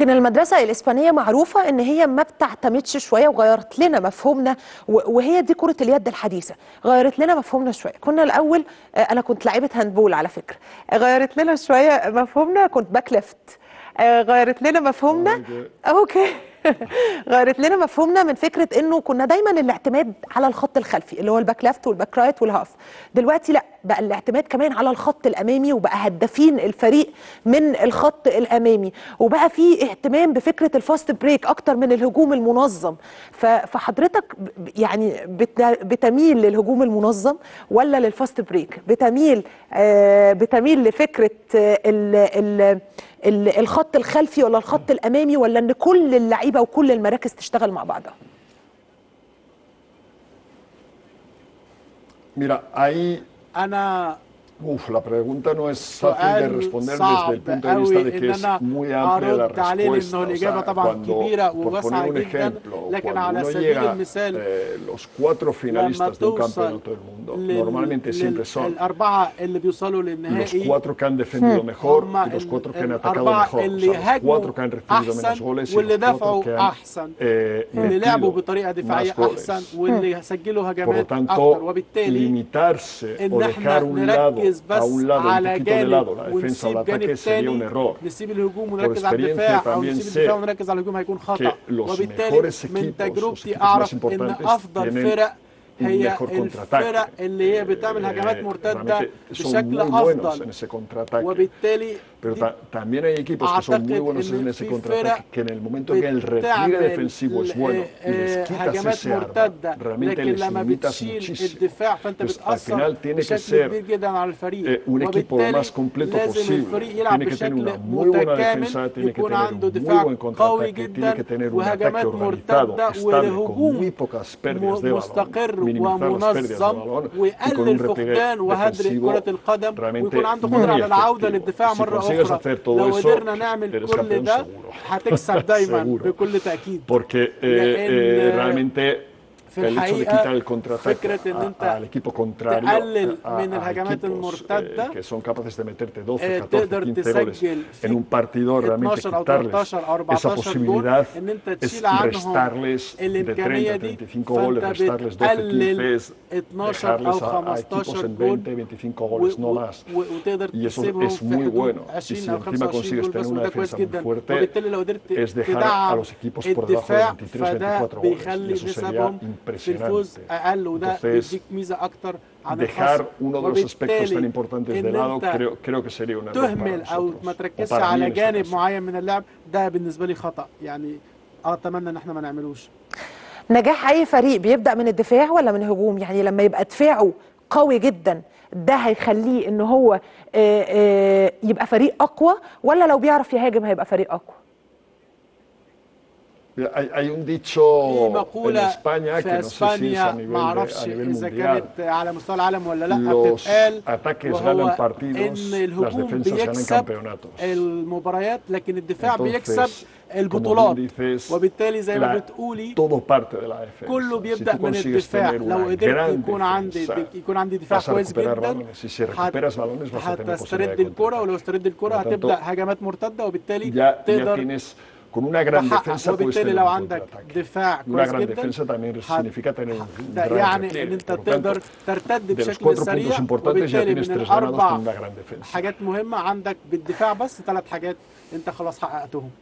لكن المدرسة الإسبانية معروفة إن هي ما بتعتمدش شوية، وغيرت لنا مفهومنا، وهي دي كرة اليد الحديثة، غيرت لنا مفهومنا شوية. كنا الأول، أنا كنت لعيبة هاندبول على فكرة، غيرت لنا شوية مفهومنا، كنت باك ليفت، غيرت لنا مفهومنا أوكي غيرت لنا مفهومنا من فكرة إنه كنا دايما الاعتماد على الخط الخلفي اللي هو الباك ليفت والباك رايت والهاف. دلوقتي لا، بقى الاعتماد كمان على الخط الأمامي، وبقى هدافين الفريق من الخط الأمامي، وبقى في اهتمام بفكرة الفاست بريك أكتر من الهجوم المنظم. فحضرتك يعني بتميل للهجوم المنظم ولا للفاست بريك؟ بتميل لفكرة الخط الخلفي ولا الخط الأمامي، ولا إن كل اللعيبة وكل المراكز تشتغل مع بعضها؟ Mira, ahí Ana, la pregunta no es fácil de responder desde el punto de vista de que es muy amplia la respuesta. O sea, cuando, por poner un ejemplo, cuando uno llega los cuatro finalistas de un campeonato del mundo, normalmente siempre son los cuatro que han defendido mejor y los cuatro que han atacado mejor, o sea, los cuatro que han recibido menos goles y los cuatro que han metido más goles. Por lo tanto, limitarse o dejar un lado a un lado, un poquito de lado, la defensa o el ataque sería un error. Por experiencia también sé que los mejores equipos, los equipos más importantes, tienen un mejor contraataque. Realmente son muy buenos en ese contraataque. Pero también hay equipos que son muy buenos en ese contraataque, que en el momento que el repliegue defensivo es bueno y les quitas ese arma, realmente les limitas muchísimo. Entonces, al final tiene que ser un equipo lo más completo posible. Tiene que tener una muy buena defensa, tiene que tener un muy buen contraataque, tiene que tener un ataque organizado, estable, con muy pocas pérdidas de balón, minimizar las pérdidas de balón y con un repliegue defensivo realmente muy efectivo. Consigues hacer todo eso, eres campeón seguro, seguro, porque realmente el hecho de quitar el contraataque al equipo contrario, a equipos que son capaces de meterte 12, 14, 15 goles en un partido, realmente quitarles esa posibilidad es restarles de 30, 35 goles, restarles 12, 15, es dejarles a equipos en 20, 25 goles, no más. Y eso es muy bueno. Y si encima consigues tener una defensa muy fuerte, es dejar a los equipos por debajo de 23, 24 goles. Y eso sería impresionante. Entonces, dejar uno de los aspectos tan importantes de lado creo que sería una error para nosotros. نجاح أي فريق بيبدأ من الدفاع ولا من الهجوم؟ يعني لما يبقى دفاعه قوي جدا ده هيخليه إن هو يبقى فريق أقوى، ولا لو بيعرف يهاجم هيبقى فريق أقوى؟ Hay un dicho en España que no sé si es a nivel mundial, los ataques ganan partidos, las defensas ganan campeonatos. Entonces, como bien dices, todo parte de la defensa. Si tú consigues tener una gran defensa, vas a recuperar balones, y si recuperas balones vas a tener posibilidad de contraataque. Por lo tanto, ya tienes... Con una gran defensa puedes tener un contraataque. Una gran defensa también significa tener un gran repliegue. Por lo tanto, de los cuatro puntos importantes ya tienes tres ganados con una gran defensa.